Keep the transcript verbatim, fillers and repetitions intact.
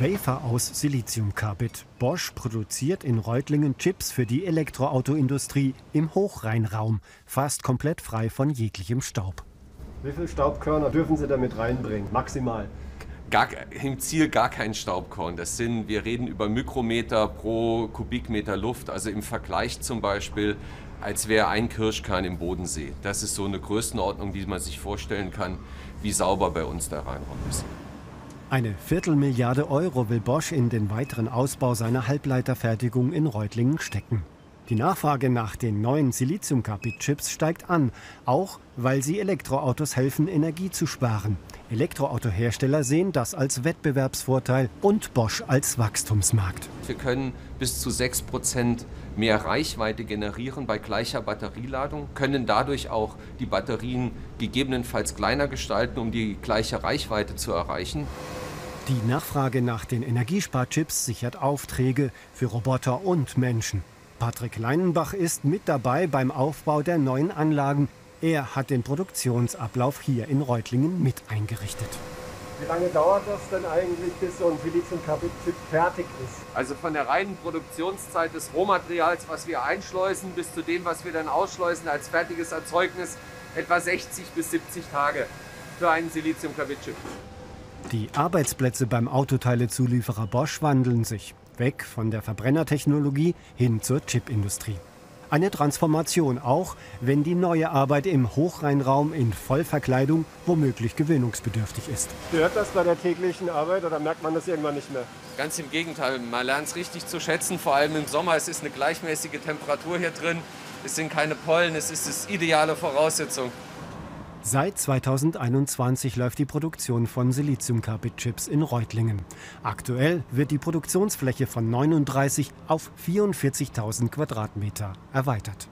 Wafer aus Siliziumkarbid. Bosch produziert in Reutlingen Chips für die Elektroautoindustrie im Hochrheinraum, fast komplett frei von jeglichem Staub. Wie viele Staubkörner dürfen Sie damit reinbringen, maximal? Gar, im Ziel gar kein Staubkorn. Das sind, wir reden über Mikrometer pro Kubikmeter Luft, also im Vergleich zum Beispiel, als wäre ein Kirschkern im Bodensee. Das ist so eine Größenordnung, die man sich vorstellen kann, wie sauber bei uns der Rheinraum ist. Eine Viertelmilliarde Euro will Bosch in den weiteren Ausbau seiner Halbleiterfertigung in Reutlingen stecken. Die Nachfrage nach den neuen Siliziumkarbid-Chips steigt an, auch weil sie Elektroautos helfen, Energie zu sparen. Elektroautohersteller sehen das als Wettbewerbsvorteil und Bosch als Wachstumsmarkt. Wir können bis zu sechs Prozent mehr Reichweite generieren bei gleicher Batterieladung, können dadurch auch die Batterien gegebenenfalls kleiner gestalten, um die gleiche Reichweite zu erreichen. Die Nachfrage nach den Energiesparchips sichert Aufträge für Roboter und Menschen. Patrick Leinenbach ist mit dabei beim Aufbau der neuen Anlagen. Er hat den Produktionsablauf hier in Reutlingen mit eingerichtet. Wie lange dauert das denn eigentlich, bis so ein Siliziumkarbid-Chip fertig ist? Also von der reinen Produktionszeit des Rohmaterials, was wir einschleusen, bis zu dem, was wir dann ausschleusen als fertiges Erzeugnis, etwa sechzig bis siebzig Tage für einen Siliziumkarbid-Chip. Die Arbeitsplätze beim Autoteilezulieferer Bosch wandeln sich. Weg von der Verbrennertechnologie hin zur Chipindustrie. Eine Transformation auch, wenn die neue Arbeit im Hochrheinraum in Vollverkleidung womöglich gewöhnungsbedürftig ist. Stört das bei der täglichen Arbeit oder merkt man das irgendwann nicht mehr? Ganz im Gegenteil, man lernt es richtig zu schätzen, vor allem im Sommer. Es ist eine gleichmäßige Temperatur hier drin, es sind keine Pollen, es ist die ideale Voraussetzung. Seit zweitausendeinundzwanzig läuft die Produktion von Siliziumkarbid-Chips in Reutlingen. Aktuell wird die Produktionsfläche von neununddreißig auf vierundvierzigtausend Quadratmeter erweitert.